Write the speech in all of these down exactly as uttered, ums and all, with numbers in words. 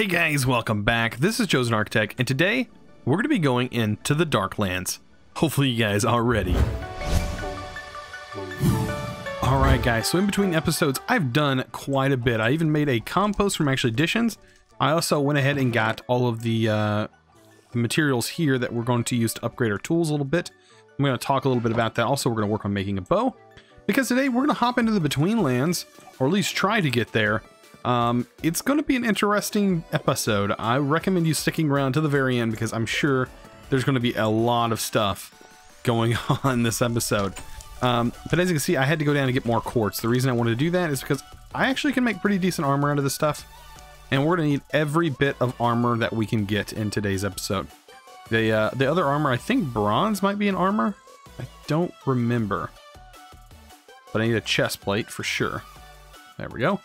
Hey guys, welcome back. This is Chosen Architect, and today we're going to be going into the Darklands. Hopefully you guys are ready. Alright guys, so in between episodes I've done quite a bit. I even made a compost from actually additions. I also went ahead and got all of the, uh, the materials here that we're going to use to upgrade our tools a little bit. I'm going to talk a little bit about that. Also, we're going to work on making a bow, because today we're going to hop into the Betweenlands, or at least try to get there. Um, it's going to be an interesting episode. I recommend you sticking around to the very end, because I'm sure there's going to be a lot of stuff going on this episode. Um, but as you can see, I had to go down and get more quartz. The reason I wanted to do that is because I actually can make pretty decent armor out of this stuff, and we're going to need every bit of armor that we can get in today's episode. The, uh, the other armor, I think bronze might be an armor. I don't remember, but I need a chest plate for sure. There we go.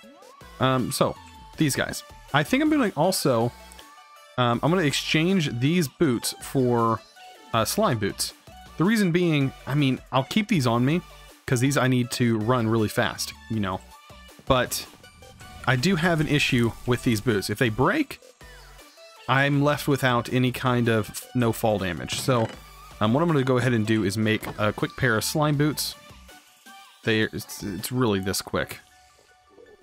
Um, so these guys, I think I'm going to also, um, I'm going to exchange these boots for, uh, slime boots. The reason being, I mean, I'll keep these on me because these, I need to run really fast, you know, but I do have an issue with these boots. If they break, I'm left without any kind of no fall damage. So, um, what I'm going to go ahead and do is make a quick pair of slime boots. They, it's, it's really this quick.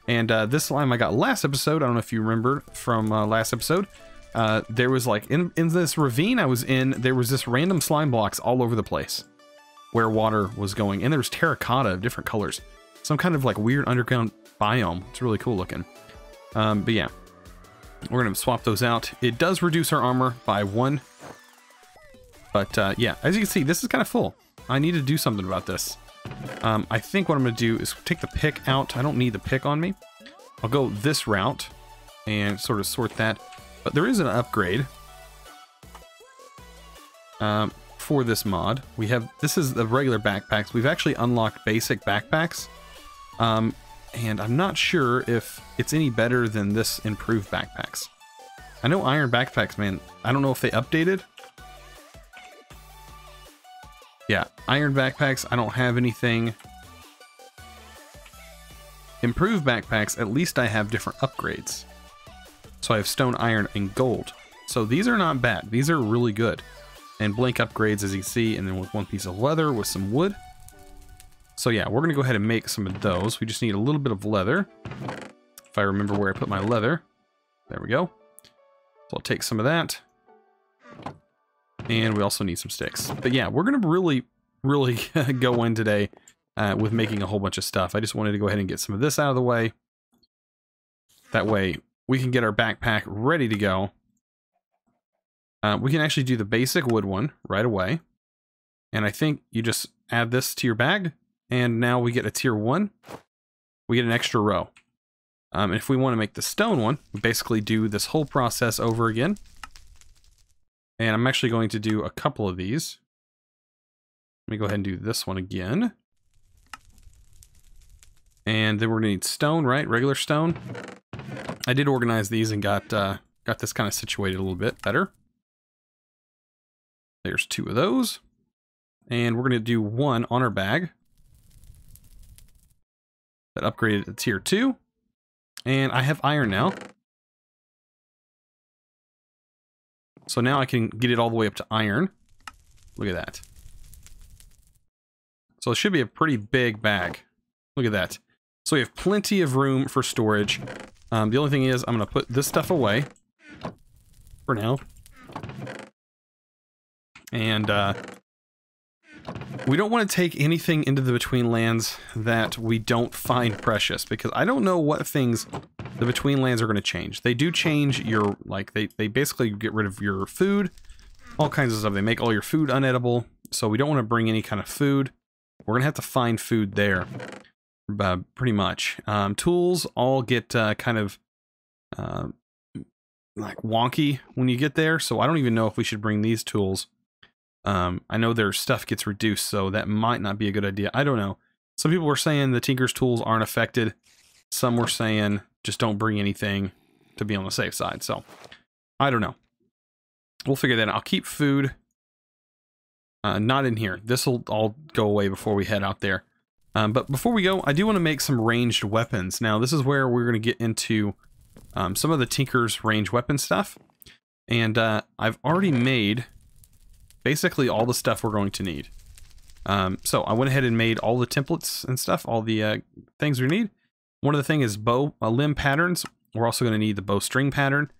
And uh, this slime I got last episode, I don't know if you remember from uh, last episode, uh, there was like, in, in this ravine I was in, there was this random slime blocks all over the place where water was going. And there was terracotta of different colors. Some kind of like weird underground biome. It's really cool looking. Um, but yeah, we're going to swap those out. It does reduce our armor by one. But uh, yeah, as you can see, this is kind of full. I need to do something about this. Um, I think what I'm going to do is take the pick out. I don't need the pick on me. I'll go this route and sort of sort that. But there is an upgrade um, for this mod. We have, this is the regular backpacks. We've actually unlocked basic backpacks. Um, and I'm not sure if it's any better than this improved backpacks. I know iron backpacks, man. I don't know if they updated. Yeah, iron backpacks, I don't have anything. Improved backpacks, at least I have different upgrades. So I have stone, iron, and gold. So these are not bad. These are really good. And blank upgrades, as you see, and then with one piece of leather with some wood. So yeah, we're going to go ahead and make some of those. We just need a little bit of leather. If I remember where I put my leather. There we go. So I'll take some of that. And we also need some sticks. But yeah, we're going to really, really go in today uh, with making a whole bunch of stuff. I just wanted to go ahead and get some of this out of the way. That way we can get our backpack ready to go. Uh, we can actually do the basic wood one right away. And I think you just add this to your bag. And now we get a tier one. We get an extra row. Um, and if we want to make the stone one, we basically do this whole process over again. And I'm actually going to do a couple of these. Let me go ahead and do this one again. And then we're gonna need stone, right? Regular stone. I did organize these and got uh, got this kind of situated a little bit better. There's two of those. And we're gonna do one on our bag. That upgraded to tier two. And I have iron now. So now I can get it all the way up to iron. Look at that. So it should be a pretty big bag. Look at that. So we have plenty of room for storage. Um, the only thing is I'm going to put this stuff away for now. And uh, we don't want to take anything into the Betweenlands that we don't find precious, because I don't know what things the Betweenlands are going to change. They do change your, like, they, they basically get rid of your food, all kinds of stuff. They make all your food unedible, so we don't want to bring any kind of food. We're going to have to find food there, uh, pretty much. Um, tools all get uh, kind of, uh, like, wonky when you get there, so I don't even know if we should bring these tools. Um, I know their stuff gets reduced, so that might not be a good idea. I don't know. Some people were saying the Tinkers tools aren't affected. Some were saying just don't bring anything to be on the safe side. So I don't know. We'll figure that out. I'll keep food. Uh, not in here. This will all go away before we head out there. Um, but before we go, I do want to make some ranged weapons. Now this is where we're going to get into um, some of the Tinkers range weapon stuff. And uh, I've already made basically all the stuff we're going to need. Um, so I went ahead and made all the templates and stuff, all the uh, things we need. One of the things is bow uh, limb patterns. We're also going to need the bow string pattern.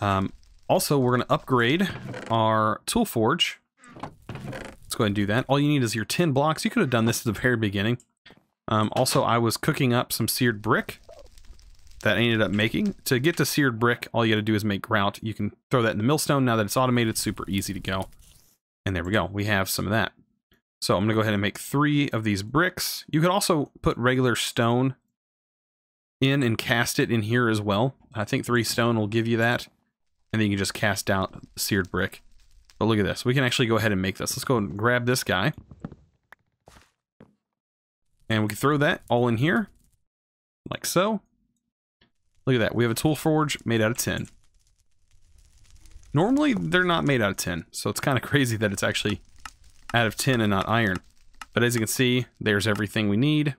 Um, also, we're going to upgrade our tool forge. Let's go ahead and do that. All you need is your tin blocks. You could have done this at the very beginning. Um, also, I was cooking up some seared brick that I ended up making. To get to seared brick, all you got to do is make grout. You can throw that in the millstone. Now that it's automated, it's super easy to go. And there we go. We have some of that. So I'm going to go ahead and make three of these bricks. You could also put regular stone in and cast it in here as well. I think three stone will give you that. And then you can just cast out seared brick. But look at this. We can actually go ahead and make this. Let's go and grab this guy. And we can throw that all in here. Like so. Look at that. We have a tool forge made out of tin. Normally, they're not made out of tin. So it's kind of crazy that it's actually out of tin and not iron. But as you can see, there's everything we need.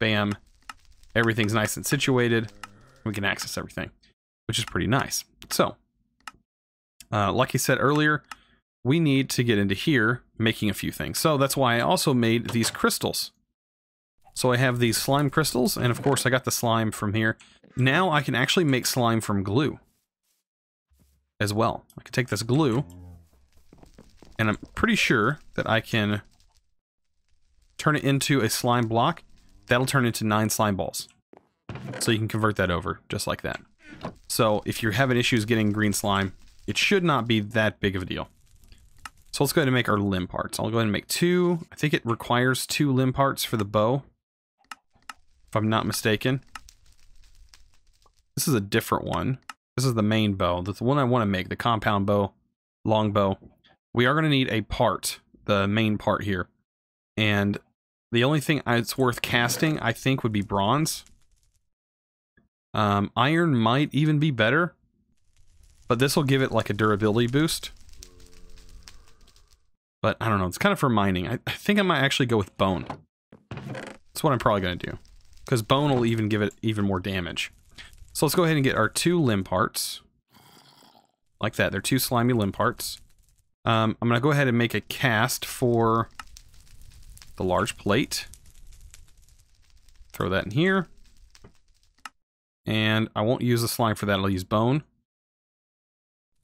Bam. Everything's nice and situated. We can access everything, which is pretty nice. So, uh, like I said earlier, we need to get into here making a few things. So that's why I also made these crystals. So I have these slime crystals, and of course I got the slime from here. Now I can actually make slime from glue as well. I can take this glue, and I'm pretty sure that I can turn it into a slime block. That'll turn into nine slime balls. So you can convert that over just like that. So if you're having issues getting green slime, it should not be that big of a deal. So let's go ahead and make our limb parts. I'll go ahead and make two. I think it requires two limb parts for the bow, if I'm not mistaken. This is a different one. This is the main bow. That's the one I want to make, the compound bow, long bow. We are going to need a part, the main part here. And the only thing it's worth casting, I think, would be bronze. Um, iron might even be better, but this will give it like a durability boost. But I don't know. It's kind of for mining. I, I think I might actually go with bone. That's what I'm probably going to do, because bone will even give it even more damage. So let's go ahead and get our two limb parts. Like that. They're two slimy limb parts. Um, I'm going to go ahead and make a cast for the large plate. Throw that in here. And I won't use the slime for that. I'll use bone.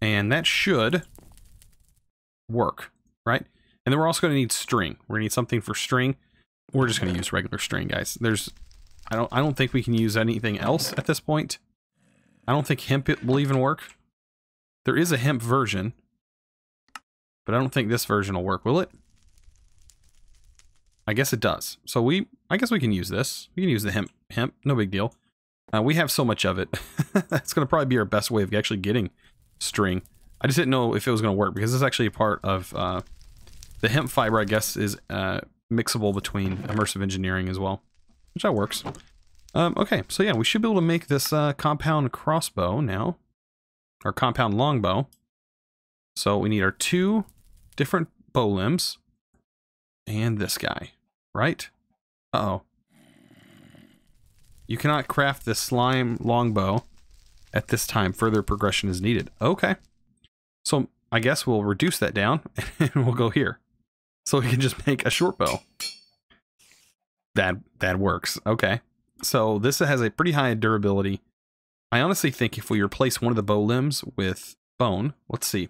And that should work, right? And then we're also going to need string. We're going to need something for string. We're just going to use regular string, guys. There's, I don't, I don't think we can use anything else at this point. I don't think hemp it will even work. There is a hemp version, but I don't think this version will work, will it? I guess it does. So we, I guess we can use this. We can use the hemp, hemp, no big deal. Uh, we have so much of it. That's going to probably be our best way of actually getting string. I just didn't know if it was going to work, because this is actually a part of uh, the hemp fiber, I guess, is uh, mixable between immersive engineering as well, which that works. Um, okay, so yeah, we should be able to make this uh, compound crossbow now, or compound longbow. So we need our two different bow limbs and this guy, right? Uh-oh. You cannot craft this slime longbow at this time. Further progression is needed. Okay. So I guess we'll reduce that down and we'll go here. So we can just make a short bow. That, that works. Okay. So this has a pretty high durability. I honestly think if we replace one of the bow limbs with bone, let's see.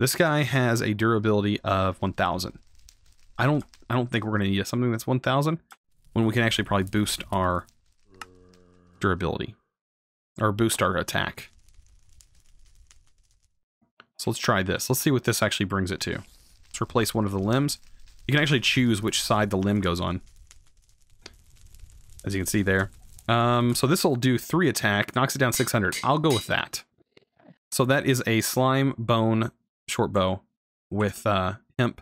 This guy has a durability of one thousand. I don't, I don't think we're going to need something that's one thousand when we can actually probably boost our durability or boost our attack. So let's try this. Let's see what this actually brings it to. Let's replace one of the limbs. You can actually choose which side the limb goes on, as you can see there. Um, so this will do three attack, knocks it down six hundred. I'll go with that. So that is a slime bone short bow with uh, hemp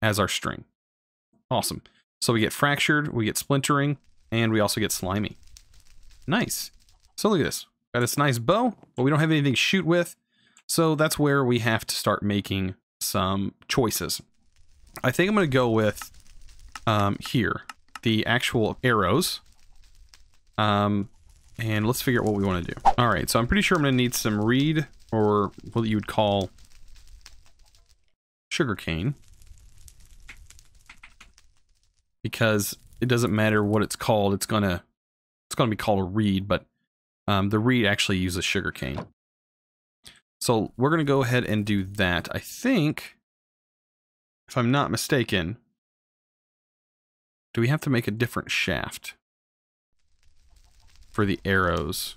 as our string. Awesome. So we get fractured, we get splintering, and we also get slimy. Nice. So look at this. Got this nice bow, but we don't have anything to shoot with. So that's where we have to start making some choices. I think I'm going to go with um, here, the actual arrows. Um, and let's figure out what we want to do. All right, so I'm pretty sure I'm going to need some reed, or what you would call sugarcane, because it doesn't matter what it's called. It's gonna it's gonna be called a reed, but um, the reed actually uses sugarcane. So we're gonna go ahead and do that. I think, if I'm not mistaken, do we have to make a different shaft for the arrows?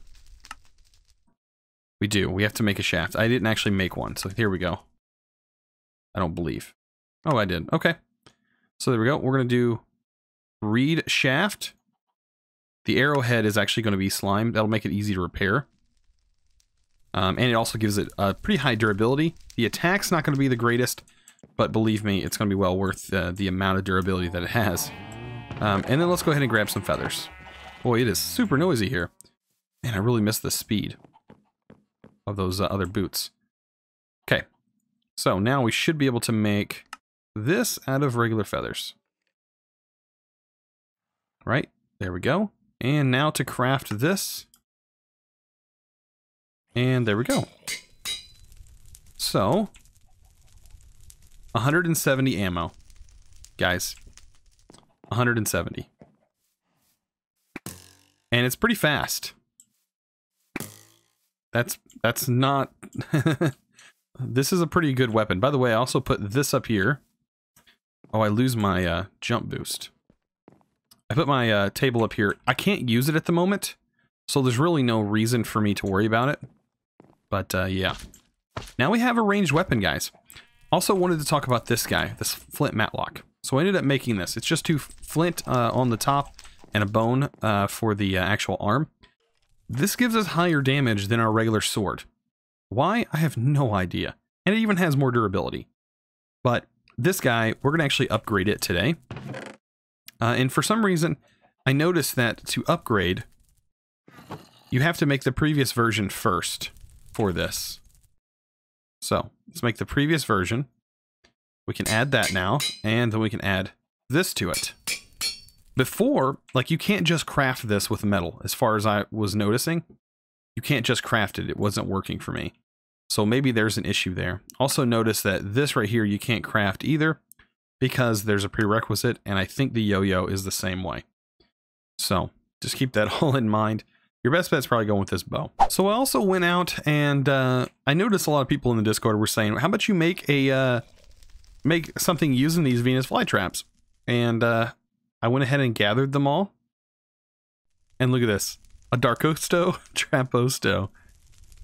We do. We have to make a shaft. I didn't actually make one, so here we go. I don't believe. Oh, I did. Okay. So there we go. We're gonna do reed shaft. The arrowhead is actually going to be slime. That'll make it easy to repair. Um, and it also gives it a pretty high durability. The attack's not going to be the greatest, but believe me, it's going to be well worth uh, the amount of durability that it has. Um, and then let's go ahead and grab some feathers. Boy, it is super noisy here. Man, I really miss the speed of those uh, other boots. Okay, so now we should be able to make this out of regular feathers. Right, there we go. And now to craft this. And there we go. So, one hundred seventy ammo. Guys, one hundred seventy. And it's pretty fast. That's, that's not... This is a pretty good weapon. By the way, I also put this up here. Oh, I lose my uh, jump boost. I put my uh, table up here. I can't use it at the moment, so there's really no reason for me to worry about it. But uh, yeah, now we have a ranged weapon, guys. Also wanted to talk about this guy, this flint matlock. So I ended up making this. It's just two flint uh, on the top and a bone uh, for the uh, actual arm. This gives us higher damage than our regular sword. Why? I have no idea. And it even has more durability. But this guy, we're gonna actually upgrade it today. Uh, and for some reason, I noticed that to upgrade, you have to make the previous version first for this. So let's make the previous version. We can add that now, and then we can add this to it. Before, like, you can't just craft this with metal, as far as I was noticing. You can't just craft it. It wasn't working for me. So maybe there's an issue there. Also notice that this right here, you can't craft either, because there's a prerequisite, and I think the yo-yo is the same way. So just keep that all in mind. Your best bet's probably going with this bow. So I also went out and uh, I noticed a lot of people in the Discord were saying, how about you make a uh, make something using these Venus flytraps? And uh, I went ahead and gathered them all. And look at this, a Darkosto Traposto.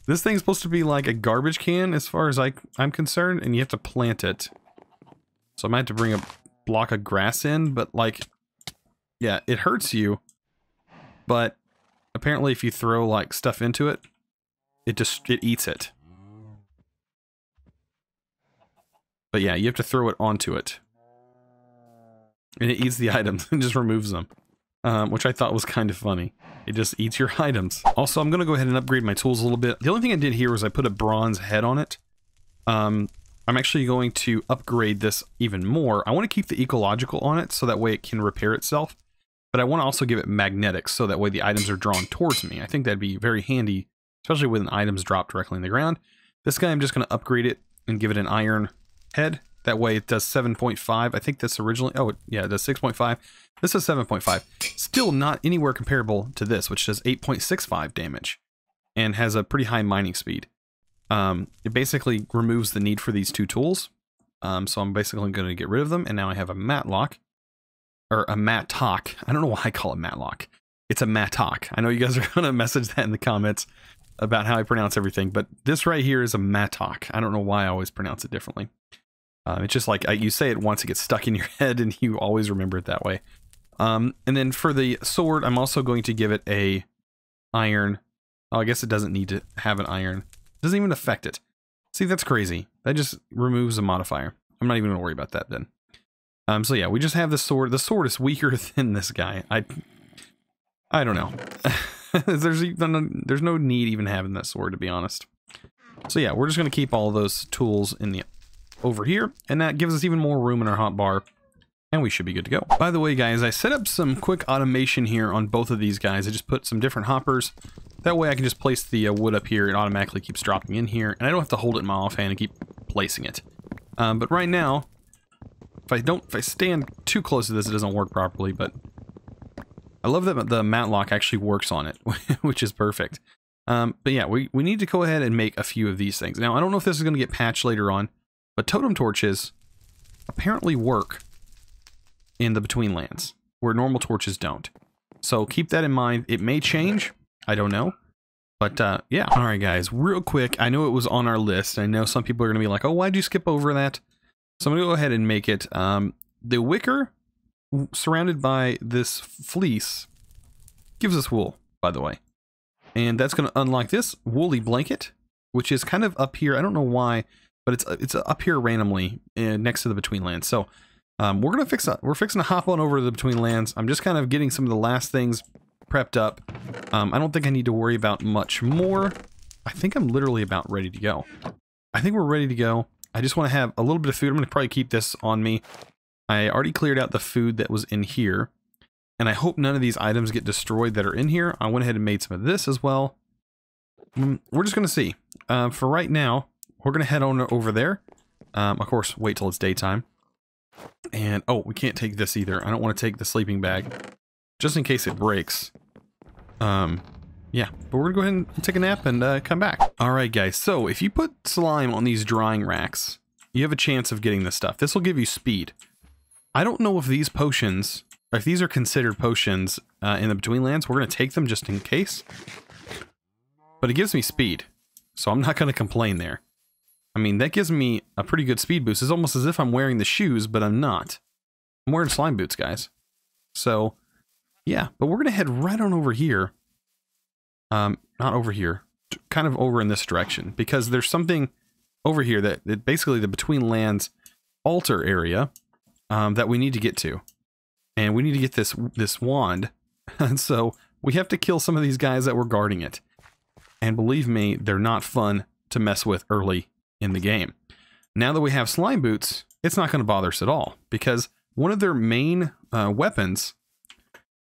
This thing's supposed to be like a garbage can as far as I, I'm concerned, and you have to plant it. So I might have to bring a block of grass in, but like, yeah, it hurts you. But apparently if you throw like stuff into it, it just, it eats it. But yeah, you have to throw it onto it. And it eats the items and just removes them, um, which I thought was kind of funny. It just eats your items. Also, I'm going to go ahead and upgrade my tools a little bit. The only thing I did here was I put a bronze head on it. Um... I'm actually going to upgrade this even more. I want to keep the ecological on it so that way it can repair itself, but I want to also give it magnetics so that way the items are drawn towards me. I think that'd be very handy, especially when items drop directly in the ground. This guy, I'm just going to upgrade it and give it an iron head. That way it does seven point five. I think that's originally, oh yeah, it does six point five. This is seven point five. Still not anywhere comparable to this, which does eight point six five damage and has a pretty high mining speed. Um, it basically removes the need for these two tools. Um, so I'm basically going to get rid of them. And now I have a matlock or a mattock. I don't know why I call it matlock. It's a mattock. I know you guys are going to message that in the comments about how I pronounce everything, but this right here is a mattock. I don't know why I always pronounce it differently. Um, it's just like I, you say it once, it gets stuck in your head and you always remember it that way. Um, and then for the sword, I'm also going to give it a iron. Oh, I guess it doesn't need to have an iron. Doesn't even affect it. See, that's crazy. That just removes a modifier. I'm not even gonna worry about that then. Um, so yeah, we just have the sword. The sword is weaker than this guy. I, I don't know. there's even, there's no need even having that sword, to be honest. So yeah, we're just gonna keep all those tools in the over here, and that gives us even more room in our hotbar and we should be good to go. By the way, guys, I set up some quick automation here on both of these guys. I just put some different hoppers. That way I can just place the uh, wood up here. It automatically keeps dropping in here, and I don't have to hold it in my offhand and keep placing it. Um, but right now, if I don't, if I stand too close to this, it doesn't work properly, but I love that the matlock actually works on it, which is perfect. Um, but yeah, we, we need to go ahead and make a few of these things. Now, I don't know if this is going to get patched later on, but totem torches apparently work in the Betweenlands, where normal torches don't. So keep that in mind. It may change. I don't know. But uh, yeah. All right, guys, real quick. I know it was on our list. I know some people are going to be like, oh, why'd you skip over that? So I'm going to go ahead and make it. Um, the wicker surrounded by this fleece gives us wool, by the way. And that's going to unlock this woolly blanket, which is kind of up here. I don't know why, but it's it's up here randomly uh, next to the Betweenlands. So um, we're going to fix that. We're fixing to hop on over to the Betweenlands. I'm just kind of getting some of the last things prepped up. Um, I don't think I need to worry about much more. I think I'm literally about ready to go. I think we're ready to go. I just want to have a little bit of food. I'm going to probably keep this on me. I already cleared out the food that was in here. And I hope none of these items get destroyed that are in here. I went ahead and made some of this as well. We're just going to see. Uh, for right now, we're going to head on over there. Um, of course, wait till it's daytime. And, oh, we can't take this either. I don't want to take the sleeping bag, just in case it breaks. Um, yeah, but we're going to go ahead and take a nap and uh, come back. All right, guys. So if you put slime on these drying racks, you have a chance of getting this stuff. This will give you speed. I don't know if these potions... If these are considered potions uh, in the Betweenlands, we're going to take them just in case. But it gives me speed, so I'm not going to complain there. I mean, that gives me a pretty good speed boost. It's almost as if I'm wearing the shoes, but I'm not. I'm wearing slime boots, guys. So, yeah. But we're going to head right on over here. Um, not over here. Kind of over in this direction. Because there's something over here that, that basically the Betweenlands altar area um, that we need to get to. And we need to get this this wand. And so we have to kill some of these guys that were guarding it. And believe me, they're not fun to mess with early in the game. Now that we have slime boots, it's not going to bother us at all. Because one of their main uh, weapons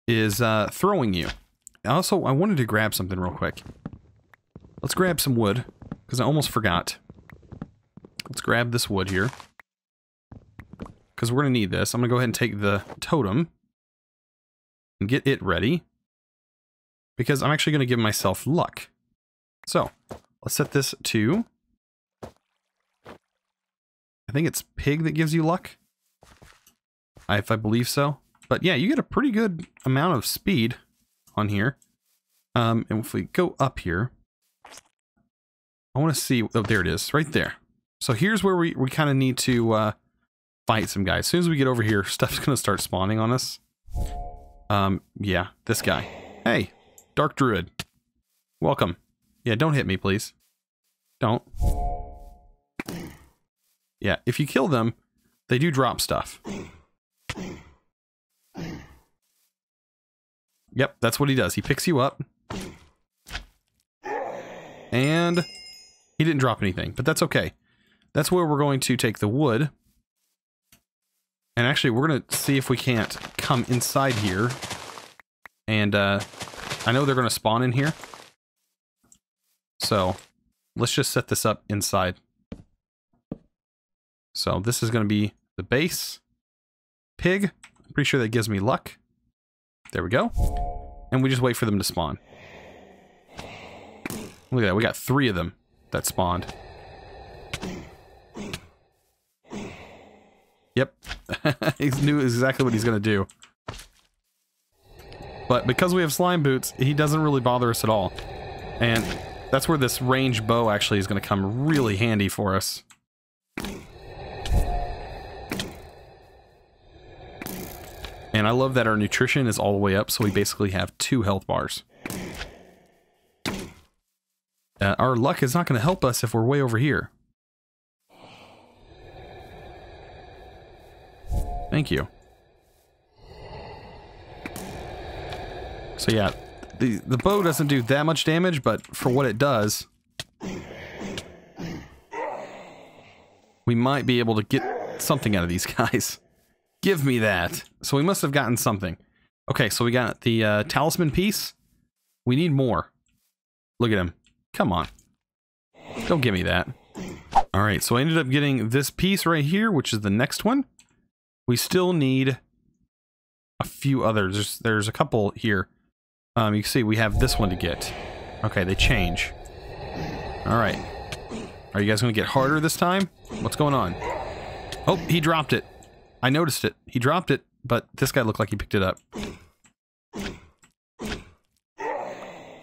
is uh, throwing you. Also, I wanted to grab something real quick. Let's grab some wood, because I almost forgot. Let's grab this wood here, because we're going to need this. I'm going to go ahead and take the totem and get it ready, because I'm actually going to give myself luck. So let's set this to, I think it's pig that gives you luck, if I believe so. But yeah, you get a pretty good amount of speed on here. Um, and if we go up here, I want to see, oh, there it is right there. So here's where we, we kind of need to, uh, fight some guys. As soon as we get over here, stuff's gonna start spawning on us. Um, yeah, this guy. Hey, Dark Druid. Welcome. Yeah, don't hit me, please. Don't. Yeah, if you kill them, they do drop stuff. Yep, that's what he does. He picks you up. And he didn't drop anything, but that's okay. That's where we're going to take the wood. And actually, we're going to see if we can't come inside here. And uh, I know they're going to spawn in here. So let's just set this up inside. So this is going to be the base. Pig. I'm pretty sure that gives me luck. There we go. And we just wait for them to spawn. Look at that. We got three of them that spawned. Yep, he knew exactly what he's going to do. But because we have slime boots, he doesn't really bother us at all. And that's where this range bow actually is going to come really handy for us. And I love that our nutrition is all the way up, so we basically have two health bars. Uh, our luck is not going to help us if we're way over here. Thank you. So yeah, the, the bow doesn't do that much damage, but for what it does, we might be able to get something out of these guys. Give me that. So we must have gotten something. Okay, so we got the uh, talisman piece. We need more. Look at him. Come on. Don't give me that. All right, so I ended up getting this piece right here, which is the next one. We still need a few others. There's, there's a couple here. Um, you can see we have this one to get. Okay, they change. All right. Are you guys going to get harder this time? What's going on? Oh, he dropped it. I noticed it. He dropped it, but this guy looked like he picked it up.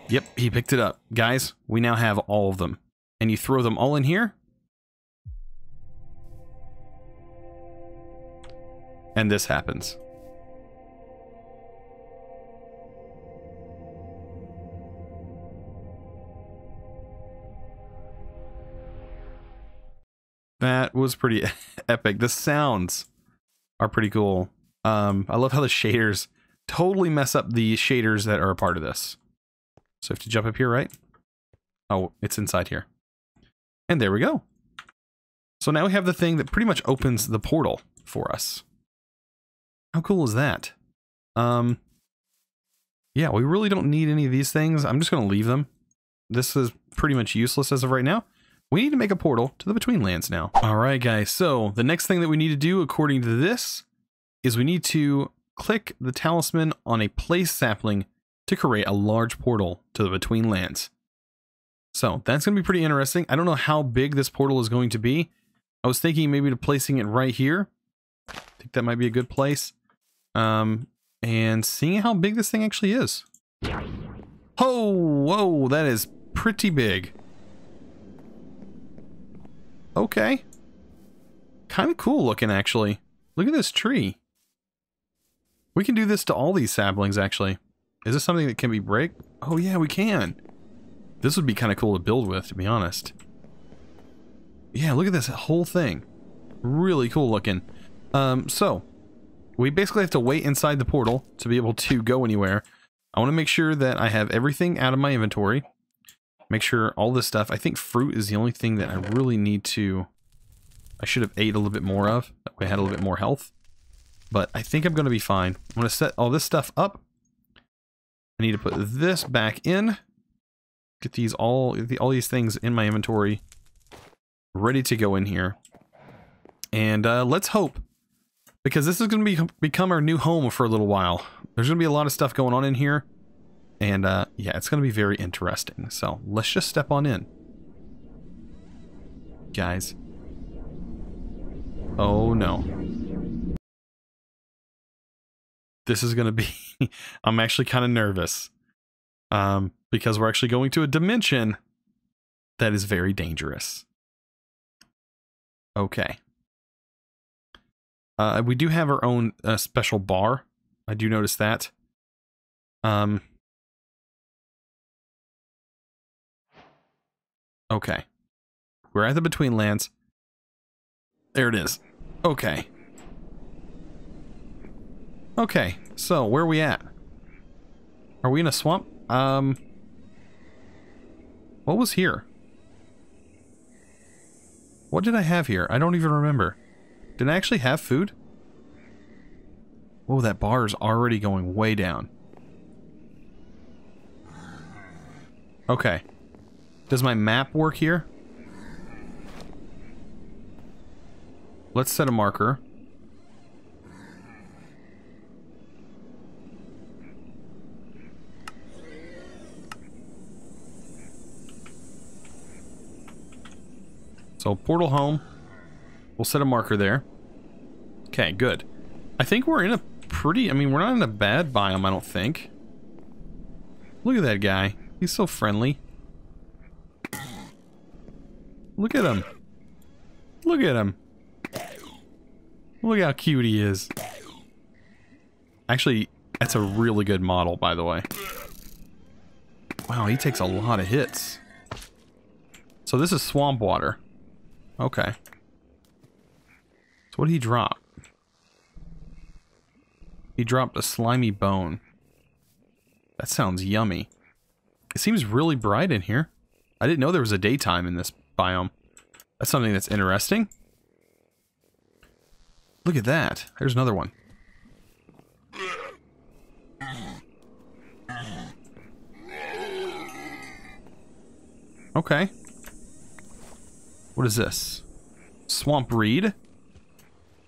Yep, he picked it up. Guys, we now have all of them. And you throw them all in here. And this happens. That was pretty epic. The sounds are pretty cool. Um, I love how the shaders totally mess up the shaders that are a part of this. So I have to jump up here, right? Oh, it's inside here. And there we go. So now we have the thing that pretty much opens the portal for us. How cool is that? Um, yeah, we really don't need any of these things. I'm just going to leave them. This is pretty much useless as of right now. We need to make a portal to the Betweenlands now. All right, guys. So the next thing that we need to do, according to this, is we need to click the talisman on a place sapling to create a large portal to the Betweenlands. So that's going to be pretty interesting. I don't know how big this portal is going to be. I was thinking maybe to placing it right here. I think that might be a good place. Um, and seeing how big this thing actually is. Oh, whoa, that is pretty big. Okay. Kind of cool looking, actually. Look at this tree. We can do this to all these saplings, actually. Is this something that can be break? Oh, yeah, we can. This would be kind of cool to build with, to be honest. Yeah, look at this whole thing. Really cool looking. Um, so, we basically have to wait inside the portal to be able to go anywhere. I want to make sure that I have everything out of my inventory. Make sure all this stuff. I think fruit is the only thing that I really need to... I should have ate a little bit more of. That way I had a little bit more health. But I think I'm going to be fine. I'm going to set all this stuff up. I need to put this back in. Get these all, all these things in my inventory. Ready to go in here. And uh, let's hope. Because this is going to be, become our new home for a little while. There's going to be a lot of stuff going on in here. And, uh, yeah, it's going to be very interesting. So, let's just step on in. Guys. Oh, no. This is going to be... I'm actually kind of nervous. Um, because we're actually going to a dimension that is very dangerous. Okay. Uh, we do have our own uh, special bar. I do notice that. Um... Okay. We're at the Betweenlands. There it is. Okay. Okay, so where are we at? Are we in a swamp? Um... What was here? What did I have here? I don't even remember. Did I actually have food? Whoa, that bar is already going way down. Okay. Does my map work here? Let's set a marker. So, portal home. We'll set a marker there. Okay, good. I think we're in a pretty... I mean, we're not in a bad biome, I don't think. Look at that guy. He's so friendly. Look at him. Look at him. Look how cute he is. Actually, that's a really good model, by the way. Wow, he takes a lot of hits. So this is swamp water. Okay. So what did he drop? He dropped a slimy bone. That sounds yummy. It seems really bright in here. I didn't know there was a daytime in this biome. That's something that's interesting. Look at that. There's another one. Okay. What is this? Swamp reed.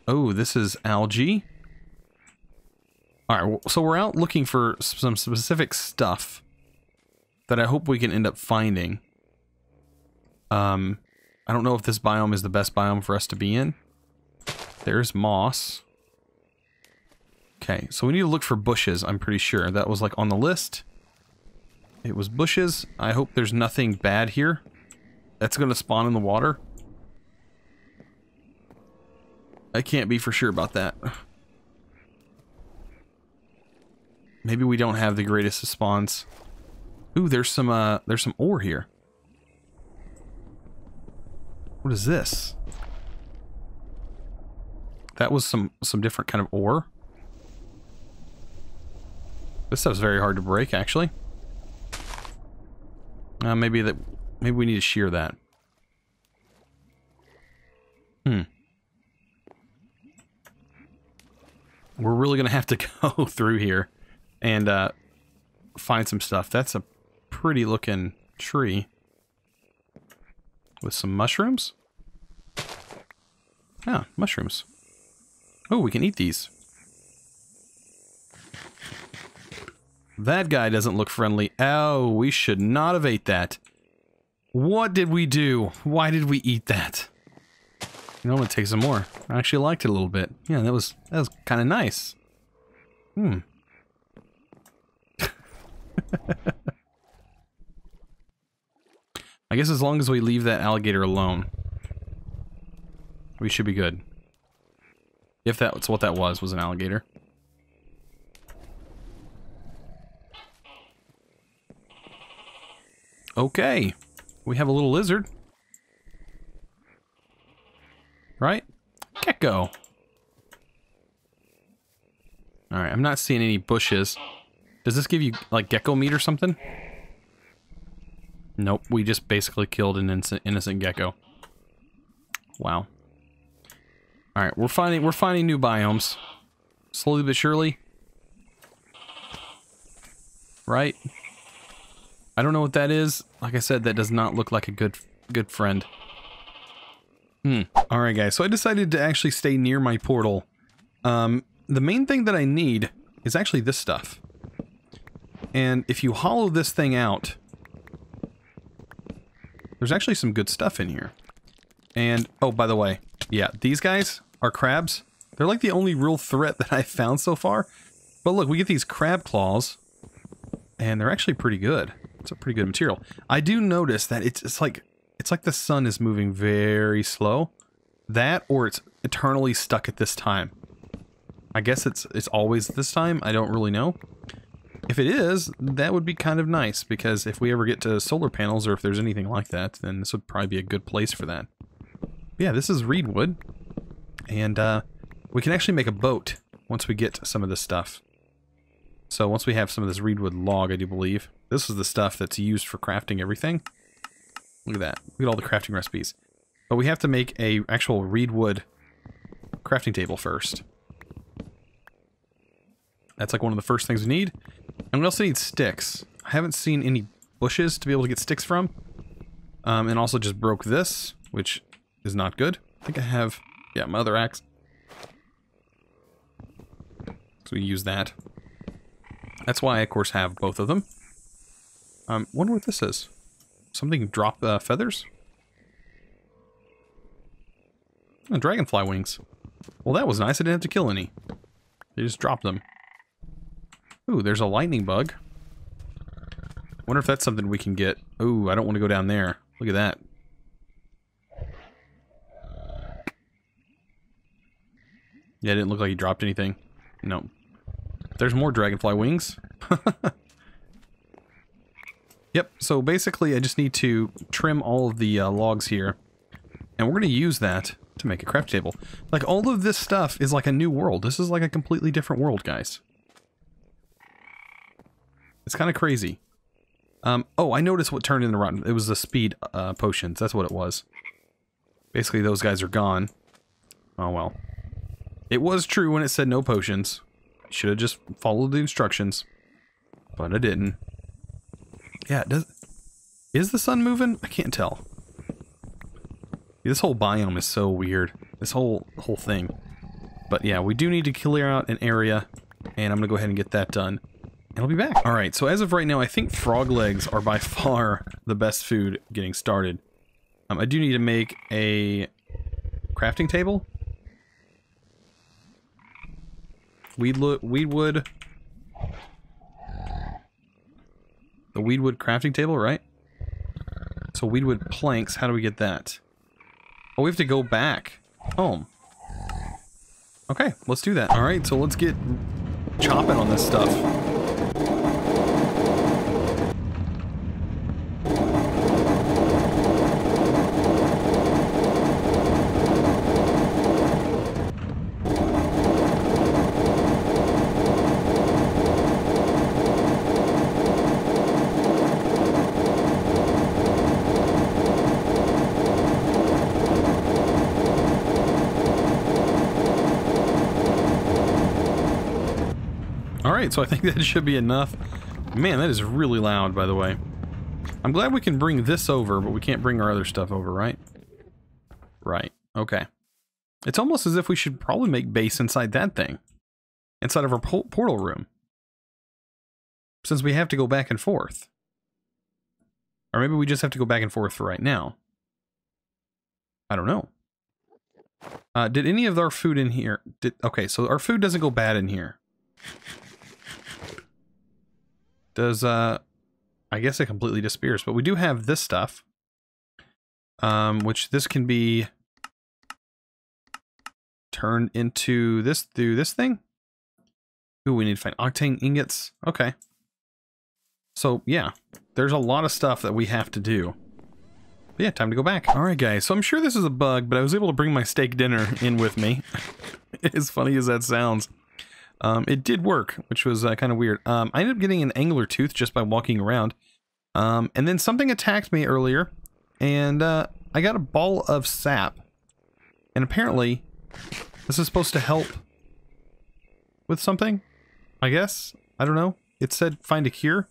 Oh, this is algae. Alright, so we're out looking for some specific stuff that I hope we can end up finding. Um, I don't know if this biome is the best biome for us to be in. There's moss. Okay, so we need to look for bushes, I'm pretty sure. That was like on the list. It was bushes. I hope there's nothing bad here that's going to spawn in the water. I can't be for sure about that. Maybe we don't have the greatest of spawns. Ooh, there's some uh there's some ore here. What is this? That was some some different kind of ore. This stuff's very hard to break, actually. Uh, maybe that maybe we need to shear that. Hmm. We're really gonna have to go through here and uh, find some stuff. That's a pretty looking tree with some mushrooms. Ah, mushrooms. Oh, we can eat these. That guy doesn't look friendly. Oh, we should not have ate that. What did we do? Why did we eat that? You know, I'm gonna take some more. I actually liked it a little bit. Yeah, that was that was kind of nice. Hmm. I guess as long as we leave that alligator alone, we should be good. If that's what that was, was an alligator. Okay, we have a little lizard. Right? Gecko. Alright, I'm not seeing any bushes. Does this give you, like, gecko meat or something? Nope, we just basically killed an innocent, innocent gecko. Wow. Alright, we're finding, we're finding new biomes. Slowly but surely. Right? I don't know what that is. Like I said, that does not look like a good, good friend. Hmm. Alright guys, so I decided to actually stay near my portal. Um, the main thing that I need is actually this stuff. And if you hollow this thing out, there's actually some good stuff in here. And, oh, by the way, yeah, these guys are crabs. They're like the only real threat that I've found so far. But look, we get these crab claws, and they're actually pretty good. It's a pretty good material. I do notice that it's, it's like... It's like the sun is moving very slow. That, or it's eternally stuck at this time. I guess it's it's always this time. I don't really know. If it is, that would be kind of nice, because if we ever get to solar panels, or if there's anything like that, then this would probably be a good place for that. Yeah, this is Reedwood. And uh, we can actually make a boat once we get some of this stuff. So once we have some of this Reedwood log, I do believe. This is the stuff that's used for crafting everything. Look at that. Look at all the crafting recipes. But we have to make a actual reedwood crafting table first. That's like one of the first things we need. And we also need sticks. I haven't seen any bushes to be able to get sticks from. Um, and also just broke this, which is not good. I think I have, yeah, my other axe. So we use that. That's why I, of course, have both of them. Um, wonder what this is. Something drop uh, feathers? Oh, dragonfly wings. Well, that was nice. I didn't have to kill any. They just dropped them. Ooh, there's a lightning bug. Wonder if that's something we can get. Ooh, I don't want to go down there. Look at that. Yeah, it didn't look like he dropped anything. No. There's more dragonfly wings. Yep, so basically I just need to trim all of the uh, logs here, and we're going to use that to make a craft table. Like, all of this stuff is like a new world. This is like a completely different world, guys. It's kind of crazy. Um, oh, I noticed what turned into rotten. It was the speed uh, potions. That's what it was. Basically, those guys are gone. Oh, well. It was true when it said no potions. Should have just followed the instructions, but I didn't. Yeah, does, is the sun moving? I can't tell. This whole biome is so weird. This whole whole thing. But yeah, we do need to clear out an area, and I'm gonna go ahead and get that done. And I'll be back. All right. So as of right now, I think frog legs are by far the best food getting started. Um, I do need to make a crafting table. Weedwood, Weedwood, the Weedwood crafting table, right? So Weedwood planks. How do we get that? Oh, we have to go back home. Okay, let's do that. All right, so let's get chopping on this stuff. So I think that should be enough. Man, that is really loud, by the way. I'm glad we can bring this over, but we can't bring our other stuff over, right? Right. Okay. It's almost as if we should probably make base inside that thing. Inside of our po- portal room. Since we have to go back and forth. Or maybe we just have to go back and forth for right now. I don't know. Uh, did any of our food in here... Did, okay, so our food doesn't go bad in here. Does, uh, I guess it completely disappears, but we do have this stuff, um, which this can be turned into this through this thing. Ooh, we need to find octane ingots. Okay. So yeah, there's a lot of stuff that we have to do, but yeah, time to go back. All right guys. So I'm sure this is a bug, but I was able to bring my steak dinner in with me. As funny as that sounds. Um, it did work, which was uh, kind of weird. Um, I ended up getting an angler tooth just by walking around. Um, and then something attacked me earlier, and uh, I got a ball of sap. And apparently, this is supposed to help with something, I guess? I don't know. It said find a cure.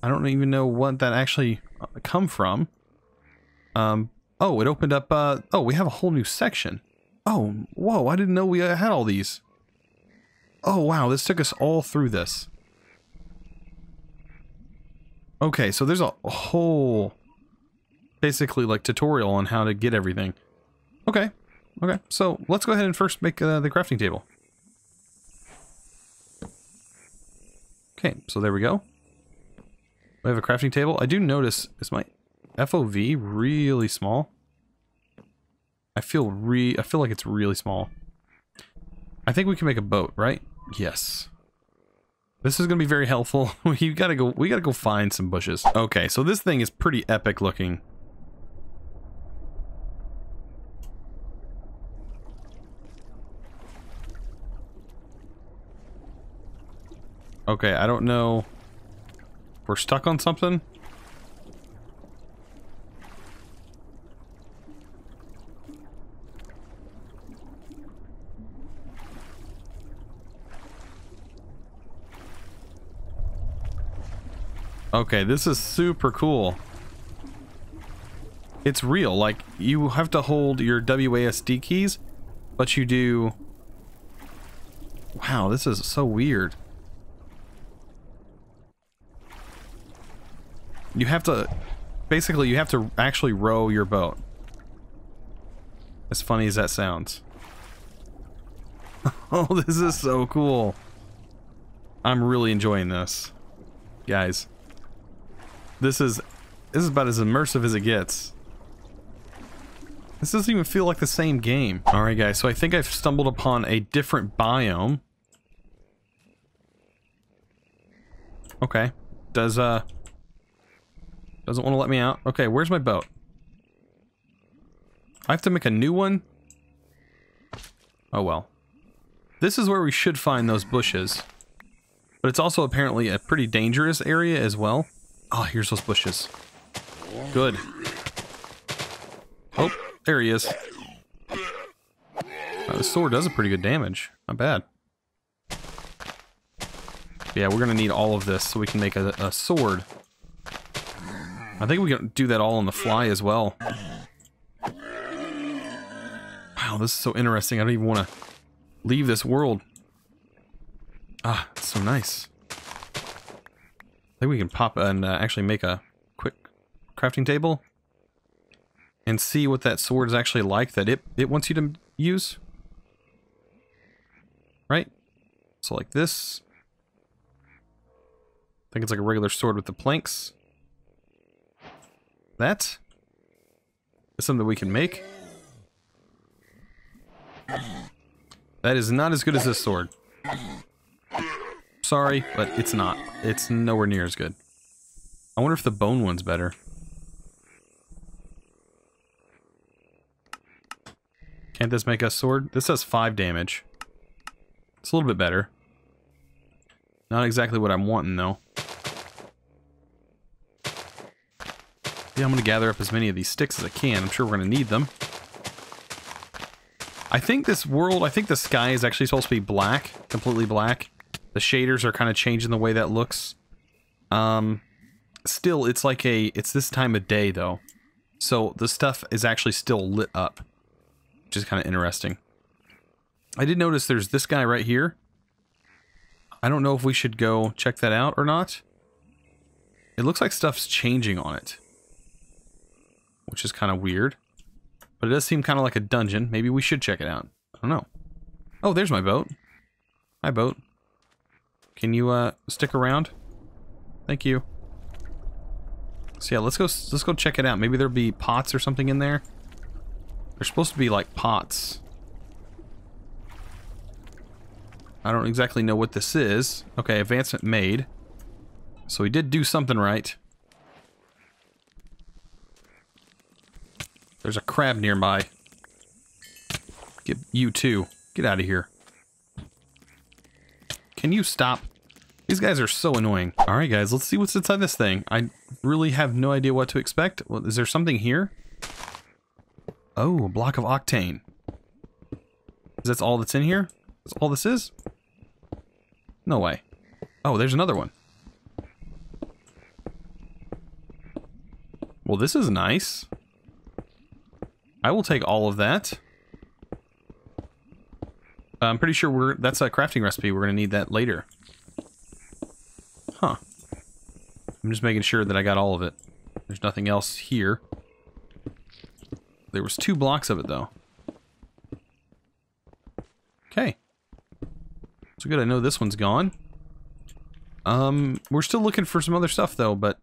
I don't even know what that actually come from. Um, oh, it opened up... Uh, oh, we have a whole new section. Oh, whoa, I didn't know we had all these. Oh, wow, this took us all through this. Okay, so there's a whole, basically, like, tutorial on how to get everything. Okay, okay, so let's go ahead and first make uh, the crafting table. Okay, so there we go. We have a crafting table. I do notice, is my F O V really small? I feel re- I feel like it's really small. I think we can make a boat, right? Yes. This is gonna be very helpful. We gotta go. We gotta go find some bushes. Okay, so this thing is pretty epic looking. Okay, I don't know. We're stuck on something. Okay, this is super cool. It's real, like, you have to hold your W A S D keys, but you do... Wow, this is so weird. You have to... Basically, you have to actually row your boat. As funny as that sounds. Oh, this is so cool. I'm really enjoying this. Guys. This is, this is about as immersive as it gets. This doesn't even feel like the same game. Alright guys, so I think I've stumbled upon a different biome. Okay. Does, uh... Doesn't want to let me out. Okay, where's my boat? I have to make a new one? Oh well. This is where we should find those bushes. But it's also apparently a pretty dangerous area as well. Oh, here's those bushes. Good. Oh, there he is. Uh, the sword does a pretty good damage. Not bad. Yeah, we're gonna need all of this so we can make a, a sword. I think we can do that all on the fly as well. Wow, this is so interesting. I don't even want to leave this world. Ah, it's so nice. I think we can pop and uh, actually make a quick crafting table and see what that sword is actually like that it, it wants you to use. Right? So like this. I think it's like a regular sword with the planks. That is something we can make. That is not as good as this sword. Sorry, but it's not. It's nowhere near as good. I wonder if the bone one's better. Can't this make a sword? This does five damage. It's a little bit better. Not exactly what I'm wanting, though. Yeah, I'm going to gather up as many of these sticks as I can. I'm sure we're going to need them. I think this world, I think the sky is actually supposed to be black. Completely black. The shaders are kind of changing the way that looks. Um, still, it's like a, it's this time of day though. So the stuff is actually still lit up, which is kind of interesting. I did notice there's this guy right here. I don't know if we should go check that out or not. It looks like stuff's changing on it, which is kind of weird, but it does seem kind of like a dungeon. Maybe we should check it out. I don't know. Oh, there's my boat. Hi, boat. Can you uh, stick around? Thank you. So yeah, let's go. Let's go check it out. Maybe there'll be pots or something in there. There's supposed to be like pots. I don't exactly know what this is. Okay, advancement made. So we did do something right. There's a crab nearby. Get you too. Get out of here. Can you stop? These guys are so annoying. Alright guys, let's see what's inside this thing. I really have no idea what to expect. Well, is there something here? Oh, a block of octane. Is that all that's in here? That's all this is? No way. Oh, there's another one. Well, this is nice. I will take all of that. I'm pretty sure we're that's a crafting recipe. We're going to need that later. Huh. I'm just making sure that I got all of it. There's nothing else here. There was two blocks of it, though. Okay. So good. I know this one's gone. Um, we're still looking for some other stuff, though, but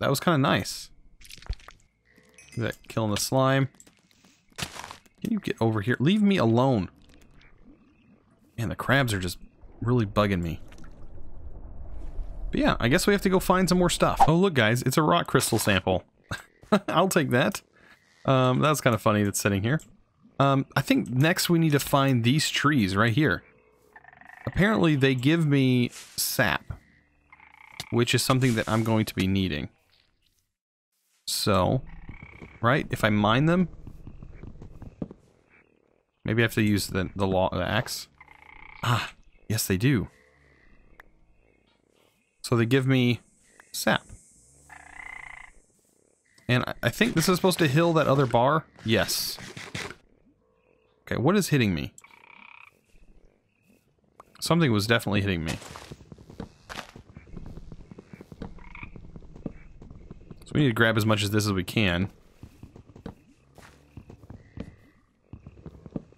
that was kind of nice. Is that killing the slime? Can you get over here? Leave me alone. Man, the crabs are just really bugging me. But yeah, I guess we have to go find some more stuff. Oh, look, guys, it's a rock crystal sample. I'll take that. Um, that's kind of funny that's sitting here. Um, I think next we need to find these trees right here. Apparently, they give me sap, which is something that I'm going to be needing. So, right, if I mine them, maybe I have to use the, the, law, the axe. Ah, yes they do. So they give me sap. And I, I think this is supposed to heal that other bar? Yes. Okay, what is hitting me? Something was definitely hitting me. So we need to grab as much of this as we can.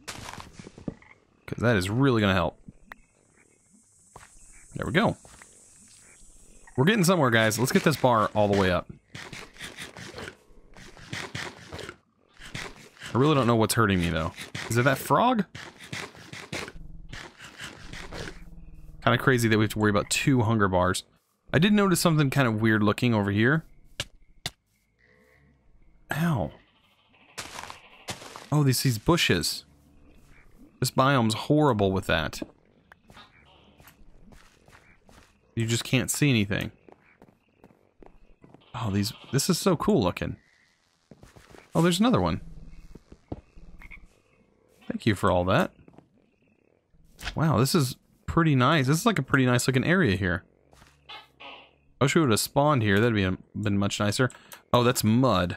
Because that is really going to help. There we go. We're getting somewhere, guys. Let's get this bar all the way up. I really don't know what's hurting me, though. Is it that frog? Kind of crazy that we have to worry about two hunger bars. I did notice something kind of weird looking over here. Ow. Oh, these, these bushes. This biome's horrible with that. You just can't see anything. Oh, these... This is so cool looking. Oh, there's another one. Thank you for all that. Wow, this is pretty nice. This is like a pretty nice looking area here. I wish we would have spawned here. That'd be a, been much nicer. Oh, that's mud.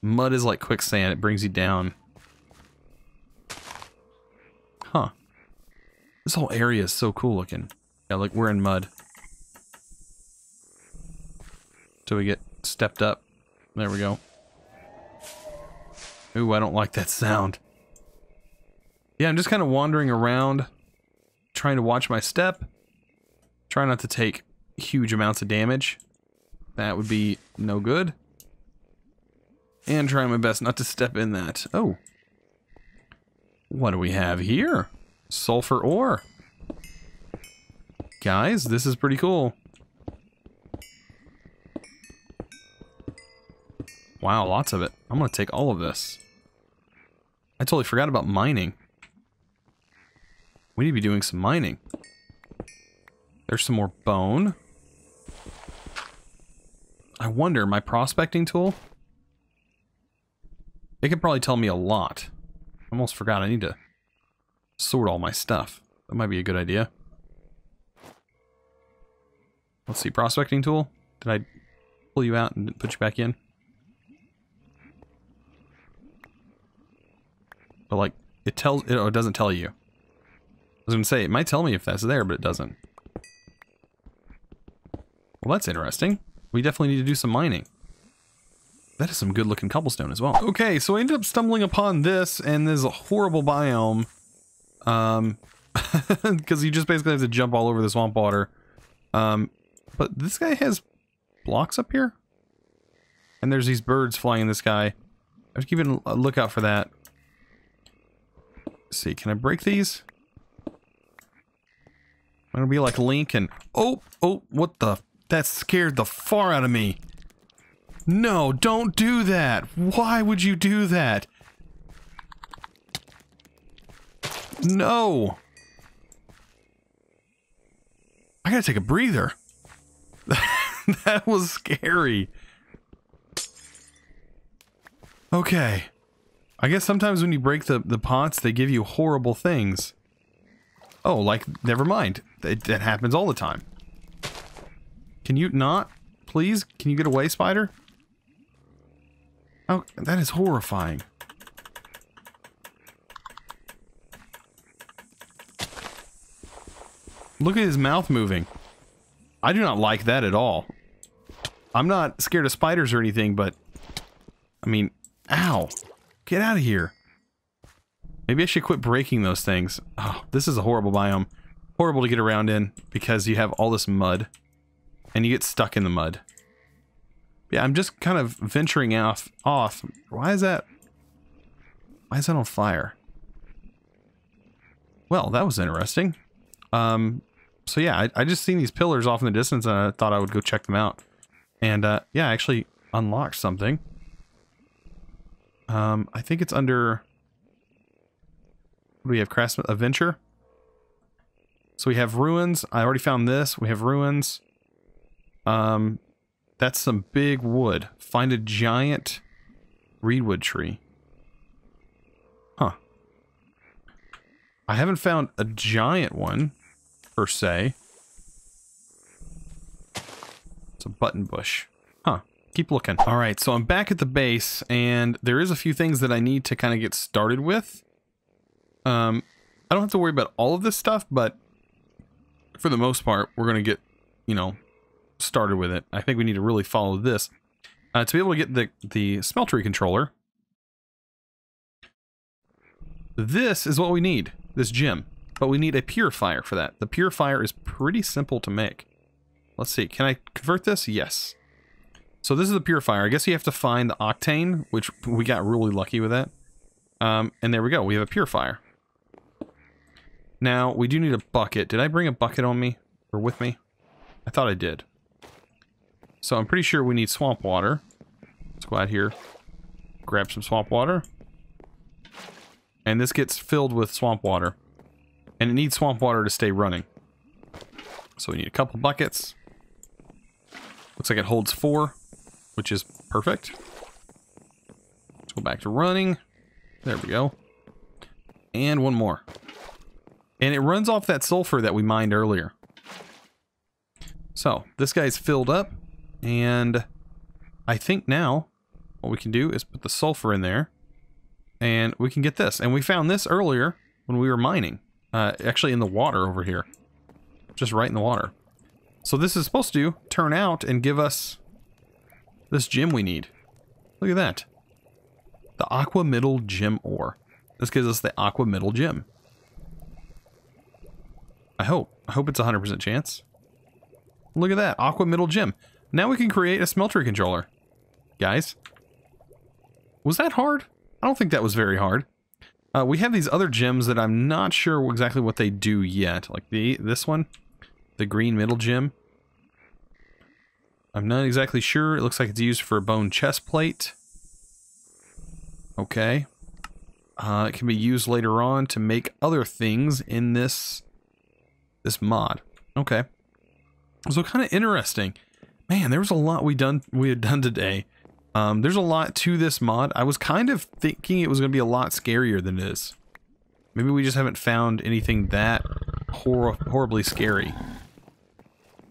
Mud is like quicksand. It brings you down. Huh. This whole area is so cool looking. Yeah, look, we're in mud. Till we get stepped up. There we go. Ooh, I don't like that sound. Yeah, I'm just kind of wandering around, trying to watch my step. Try not to take huge amounts of damage. That would be no good. And trying my best not to step in that. Oh. What do we have here? Sulfur ore. Guys, this is pretty cool. Wow, lots of it. I'm gonna take all of this. I totally forgot about mining. We need to be doing some mining. There's some more bone. I wonder, my prospecting tool? It could probably tell me a lot. I almost forgot I need to sort all my stuff. That might be a good idea. Let's see, prospecting tool? Did I pull you out and put you back in? But like, it tells, it, it doesn't tell you. I was gonna say, it might tell me if that's there, but it doesn't. Well, that's interesting. We definitely need to do some mining. That is some good looking cobblestone as well. Okay, so I ended up stumbling upon this, and this is a horrible biome. Um, because you just basically have to jump all over the swamp water. Um, but this guy has blocks up here. And there's these birds flying in the sky. I have to keep a lookout for that. Let's see, can I break these? I'm gonna be like Link and oh, oh, what the? That scared the far out of me. No, don't do that. Why would you do that? No. I gotta take a breather. That was scary. Okay. I guess sometimes when you break the, the pots, they give you horrible things. Oh, like, never mind. It, that happens all the time. Can you not? Please? Can you get away, spider? Oh, that is horrifying. Look at his mouth moving. I do not like that at all. I'm not scared of spiders or anything, but... I mean, ow. Get out of here. Maybe I should quit breaking those things. Oh, this is a horrible biome. Horrible to get around in because you have all this mud and you get stuck in the mud. Yeah, I'm just kind of venturing off. off. Why is that? Why is that on fire? Well, that was interesting. Um, so yeah, I, I just seen these pillars off in the distance and I thought I would go check them out. And uh, yeah, I actually unlocked something. Um, I think it's under, we have craftsman, adventure. So we have ruins. I already found this. We have ruins. Um, that's some big wood. Find a giant reedwood tree. Huh. I haven't found a giant one, per se. It's a button bush. Keep looking. All right, so I'm back at the base, and there is a few things that I need to kind of get started with. Um, I don't have to worry about all of this stuff, but for the most part, we're going to get, you know, started with it. I think we need to really follow this. Uh, to be able to get the, the smeltery controller, this is what we need, this gem. But we need a purifier for that. The purifier is pretty simple to make. Let's see, can I convert this? Yes. So this is the purifier. I guess you have to find the octane, which we got really lucky with that. Um, and there we go. We have a purifier. Now, we do need a bucket. Did I bring a bucket on me? Or with me? I thought I did. So I'm pretty sure we need swamp water. Let's go out here. Grab some swamp water. And this gets filled with swamp water. And it needs swamp water to stay running. So we need a couple buckets. Looks like it holds four. Which is perfect. Let's go back to running. There we go. And one more. And it runs off that sulfur that we mined earlier. So this guy's filled up, and I think now what we can do is put the sulfur in there and we can get this. And we found this earlier when we were mining, uh, actually in the water over here, just right in the water. So this is supposed to turn out and give us this gem we need. Look at that. The aqua middle gem ore. This gives us the aqua middle gem. I hope. I hope it's a hundred percent chance. Look at that, aqua middle gem. Now we can create a smeltery controller. Guys, was that hard? I don't think that was very hard. Uh, we have these other gems that I'm not sure exactly what they do yet. Like the this one, the green middle gem. I'm not exactly sure. It looks like it's used for a bone chest plate. Okay. Uh, it can be used later on to make other things in this this mod. Okay. So kind of interesting, man. There was a lot we done we had done today. Um, there's a lot to this mod. I was kind of thinking it was going to be a lot scarier than it is. Maybe we just haven't found anything that hor horribly scary.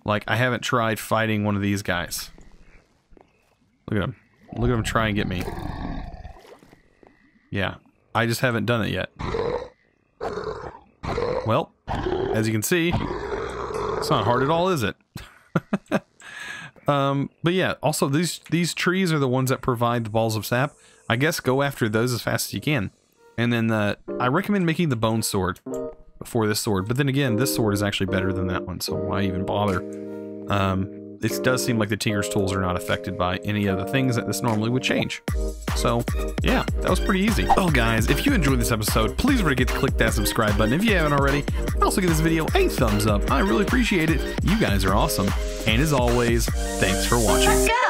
Like I haven't tried fighting one of these guys. Look at him. Look at him try and get me. Yeah, I just haven't done it yet. Well, as you can see. It's not hard at all, is it? um, but yeah, also these these trees are the ones that provide the balls of sap. I guess go after those as fast as you can. And then uh, I recommend making the bone sword before this sword. But then again, this sword is actually better than that one, so why even bother? Um, it does seem like the Tinker's tools are not affected by any of the things that this normally would change. So yeah, that was pretty easy. Well guys, if you enjoyed this episode, please forget to click that subscribe button if you haven't already. Also give this video a thumbs up. I really appreciate it. You guys are awesome. And as always, thanks for watching. Let's go!